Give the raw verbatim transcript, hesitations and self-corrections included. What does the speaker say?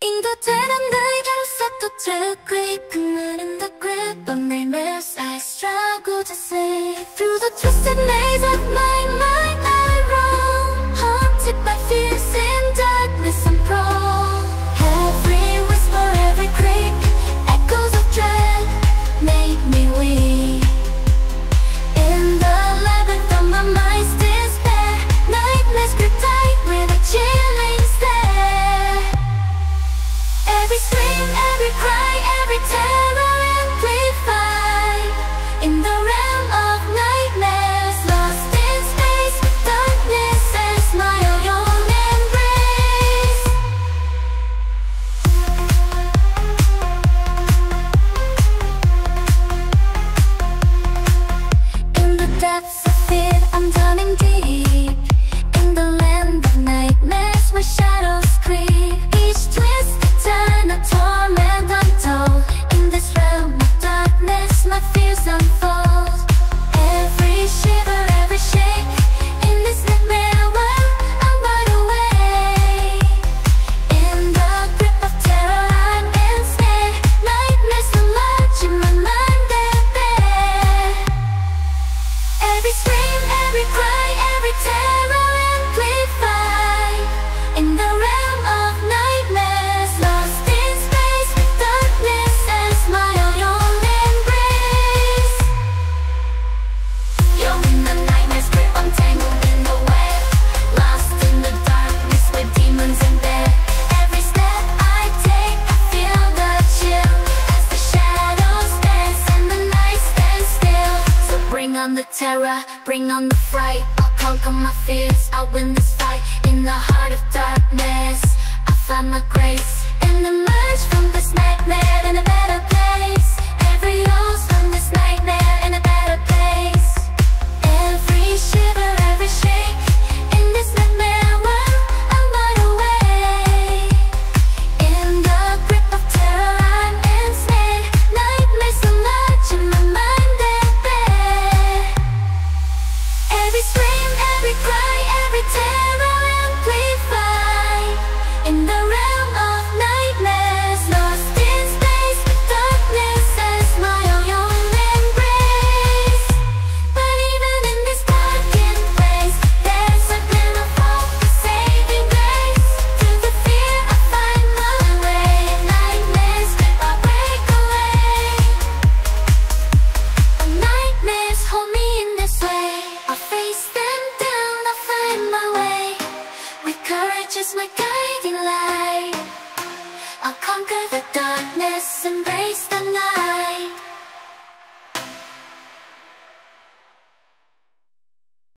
In the dead of night, I'll set the tail creep. Commit in the grip of nightmares I struggle to see. Through the twisted maze of my mind I roam, haunted by fears in darkness I'm prone. Every whisper, every creak, echoes of dread make me weak. In the labyrinth of my mind's despair, nightmares grip tight with a chilling stare. Every scream, every cry, every terror amplified in the realm of nightmares. Lost in space with darkness and smile your embrace. In the depths of fear I'm drowning deep. In the land of nightmares where shadows creep. Each twist, turn, a torment untold. In this realm of darkness my fears unfold. Every shiver, every shake, in this nightmare world I'm wide awake. In the grip of terror I'm ensnared. Nightmares so large in my mind they're bare. Every scream, every cry, every terror amplified in the realm of nightmares. Lost in space with darkness and smile your embrace. You're in the nightmare's grip, untangled in the web. Lost in the darkness with demons in bed. Every step I take I feel the chill, as the shadows dance and the night stands still. So bring on the terror, bring on the fright. I'll conquer my fears, I'll win this fight. In the heart of darkness I find my grace, and emerge from this nightmare in a better place. Every loss from this nightmare in a better place. Every shiver, every shake, in this nightmare world I'm wide awake. In the grip of terror I'm ensnared. Nightmares so large in my mind they're bare. Every scream, every cry, every terror amplified in the realm of nightmares. Lost in space with darkness and smile your embrace. But even in this darkened place there's a glimmer of saving grace. Through the fear I find my way. Nightmares grip, I break away. The nightmares hold me in this way. I face them down, I find my way. With courage as my guiding light I'll conquer the darkness and break